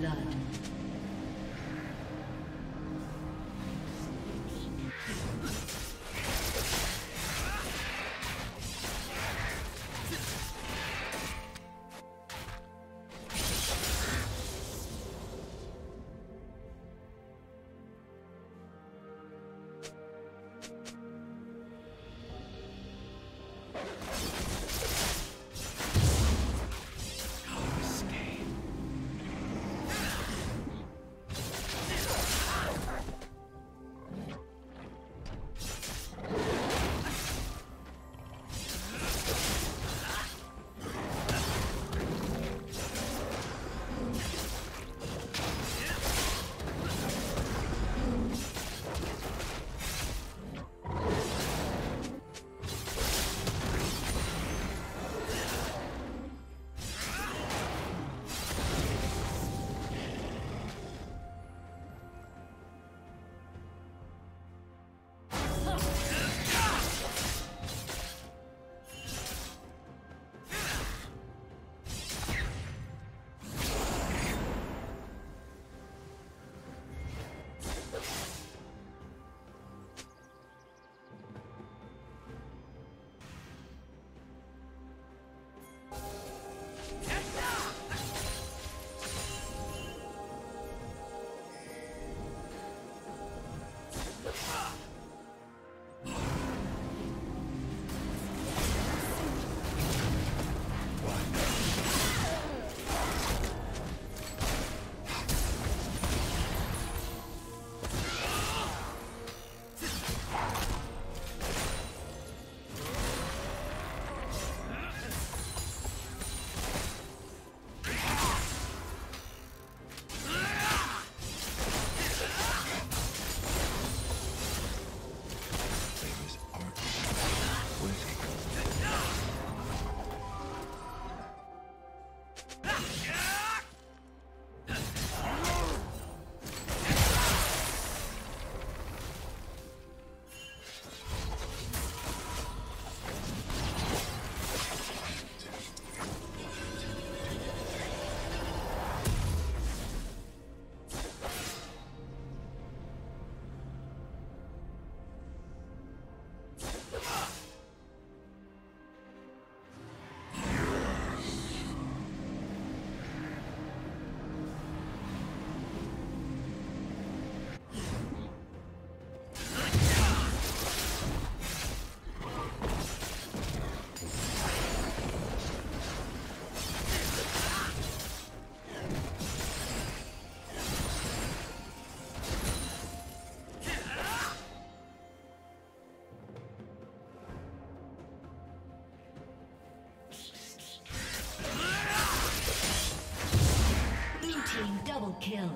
blood. Kill.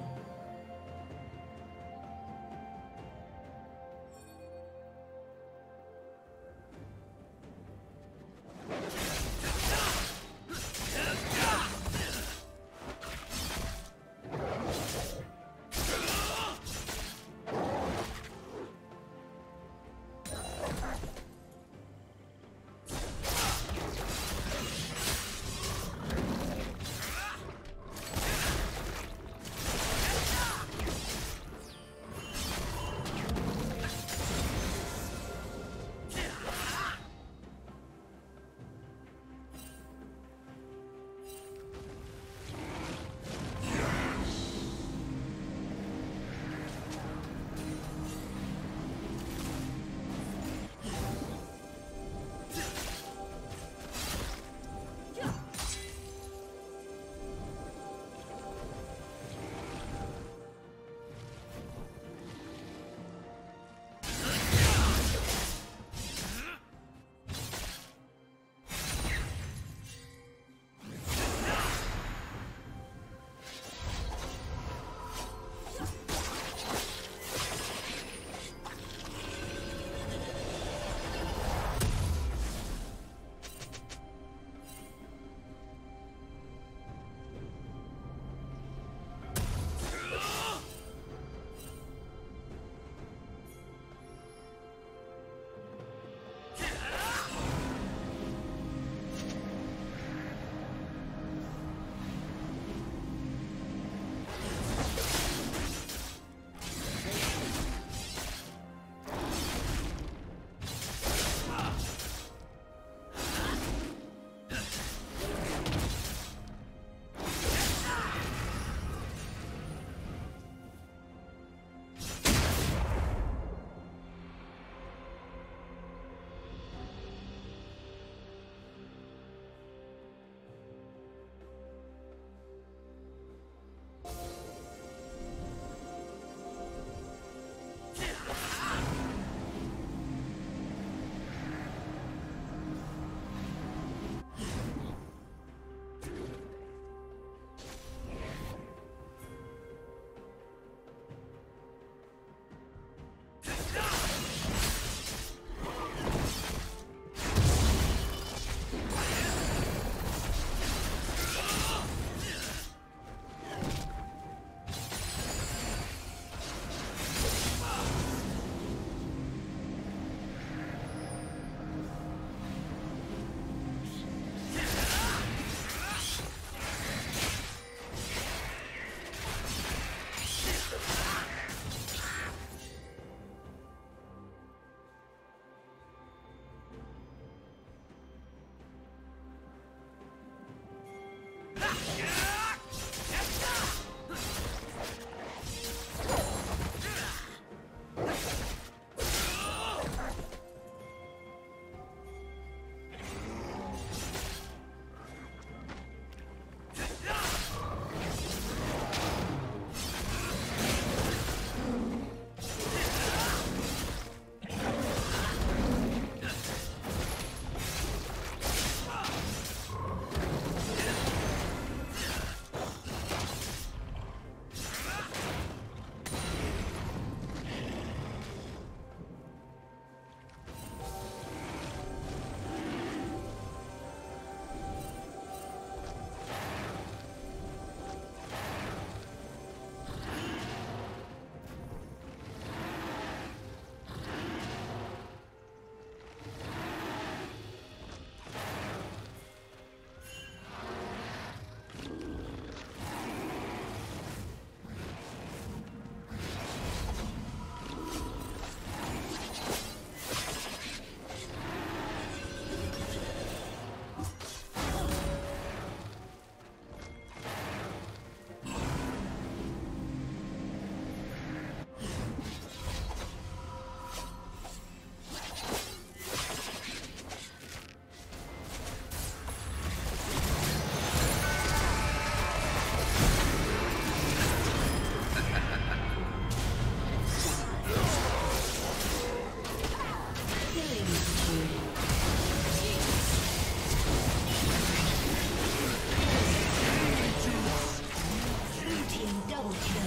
Double kill.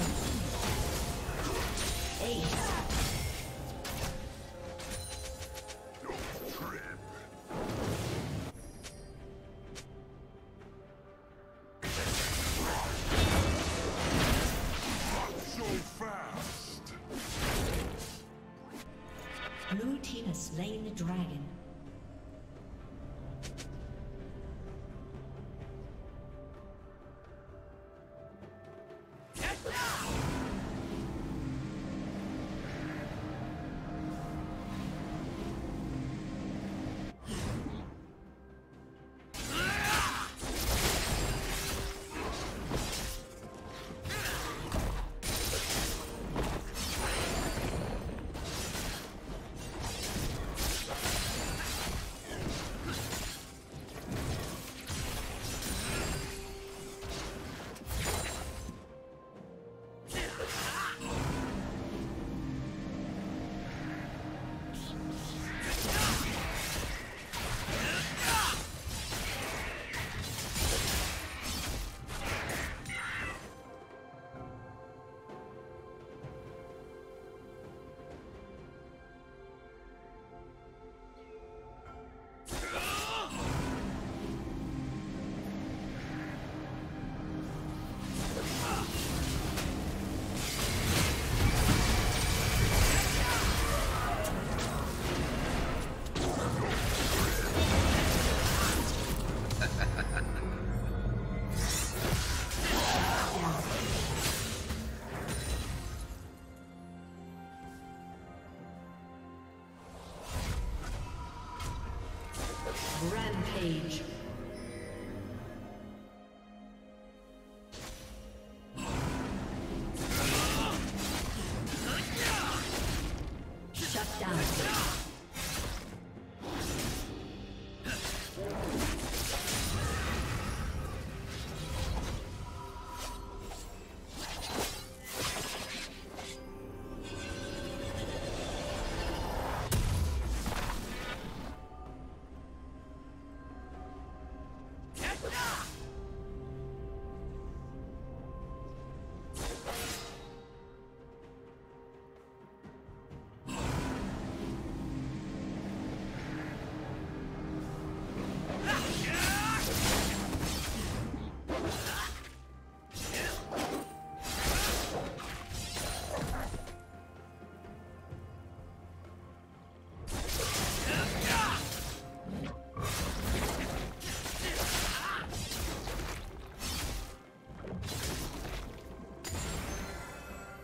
Ace. Slain the dragon. Rampage. Shut down.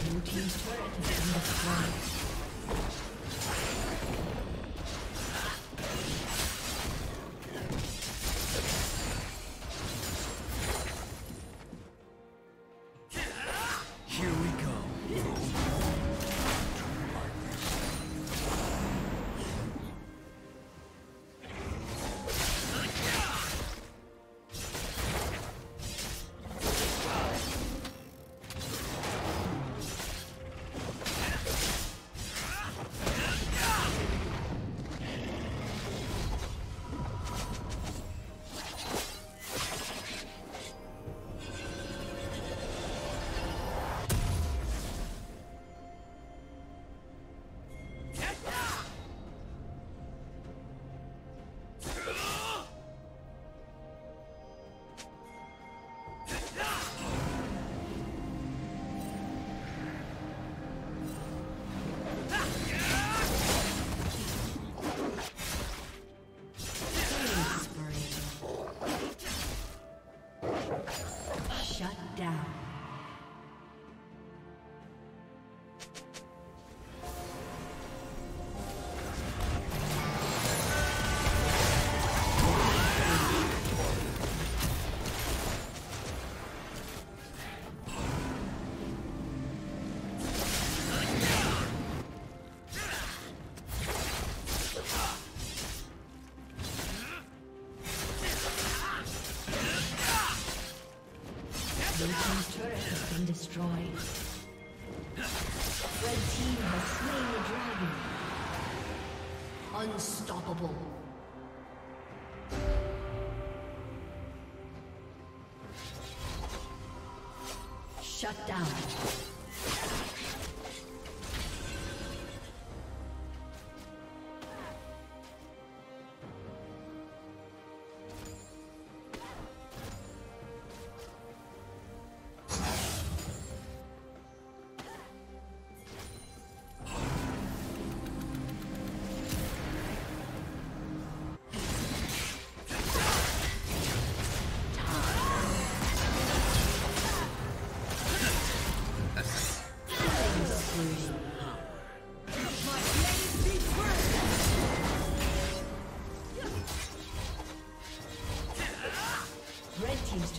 Blue team's turret has been destroyed. Shut down. Unstoppable. Shut down.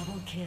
Double kill.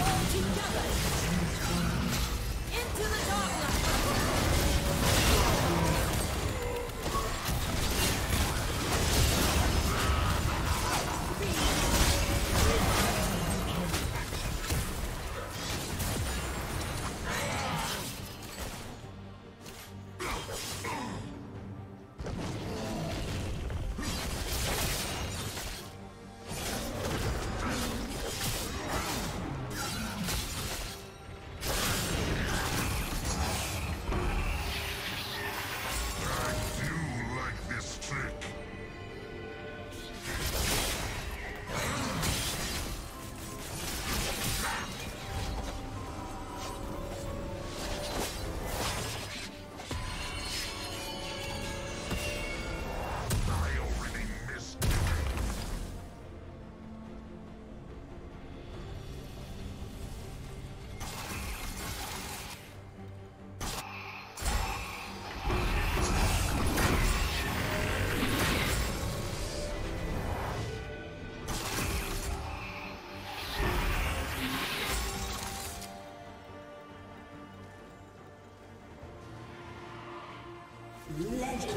All together. Into the Legendary.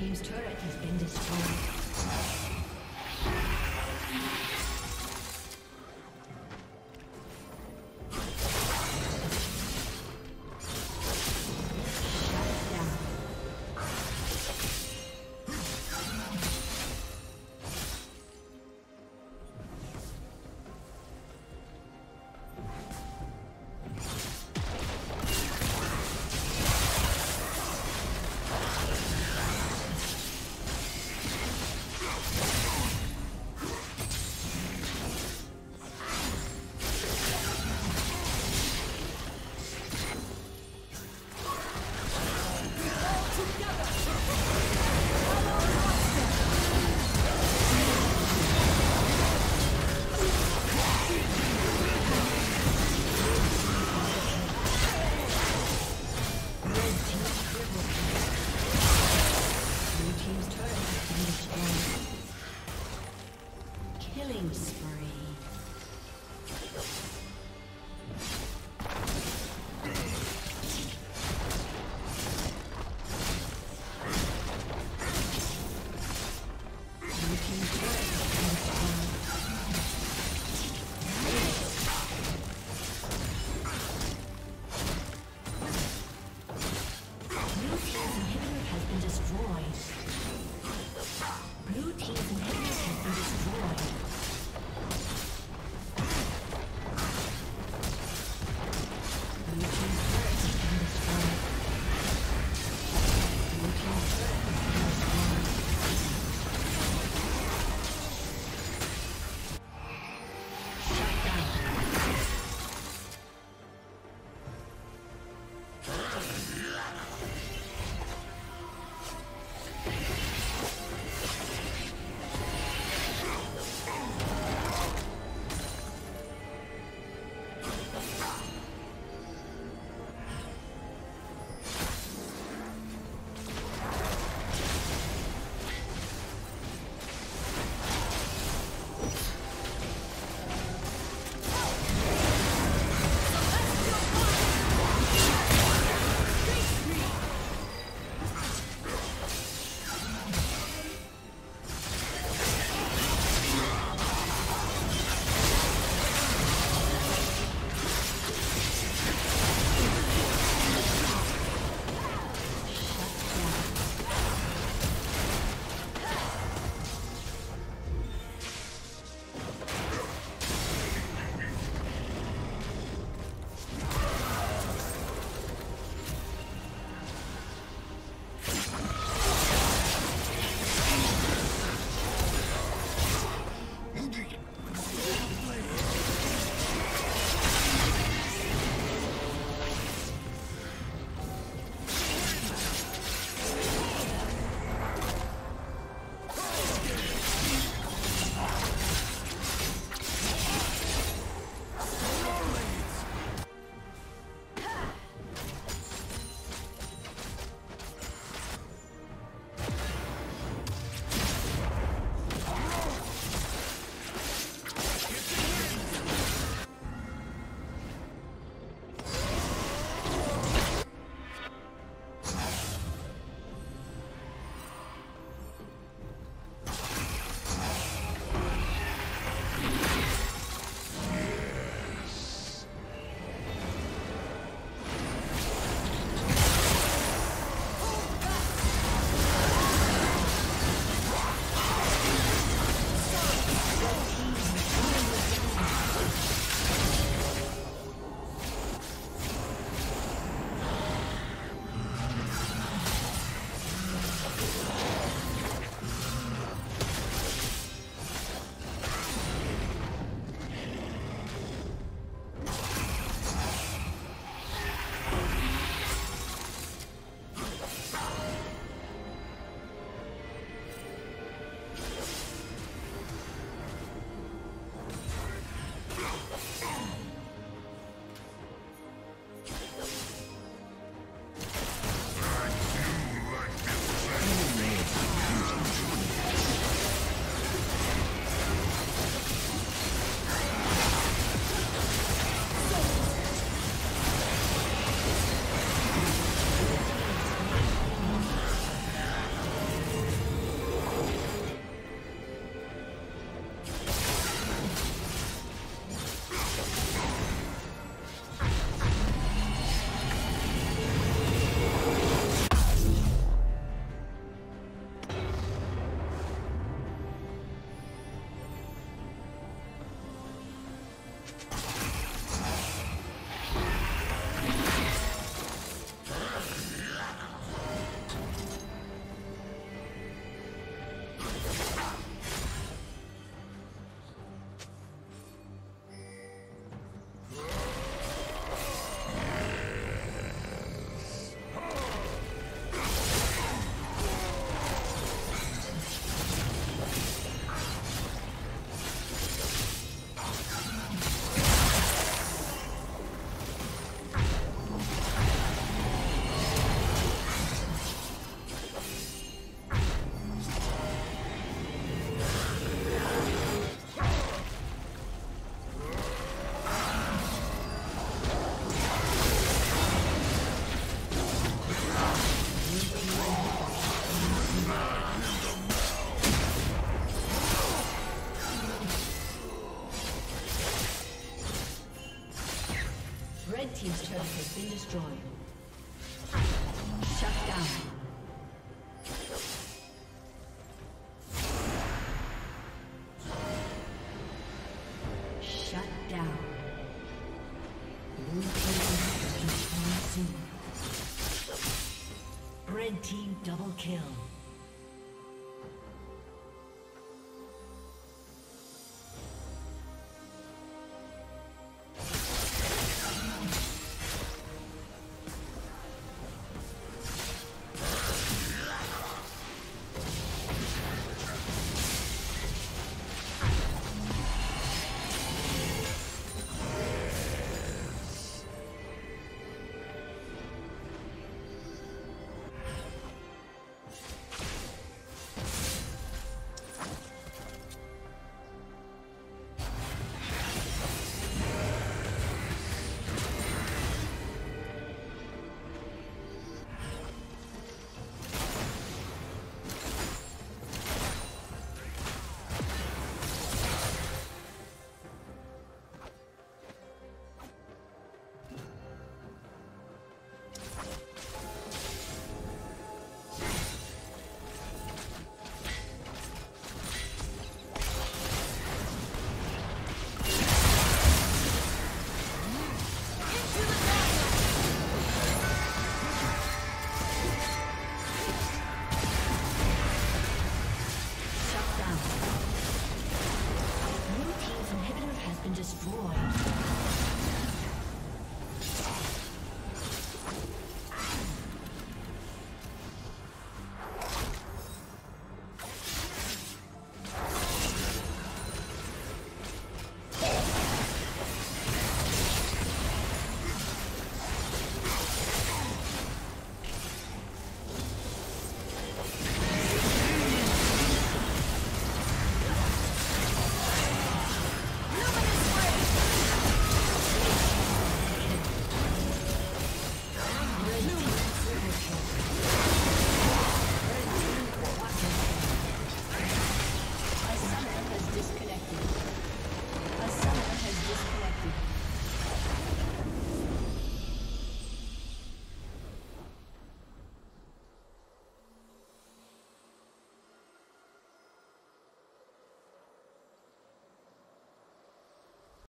team's turret has been destroyed. team's turret has been destroyed. Shut down. Red team double kill.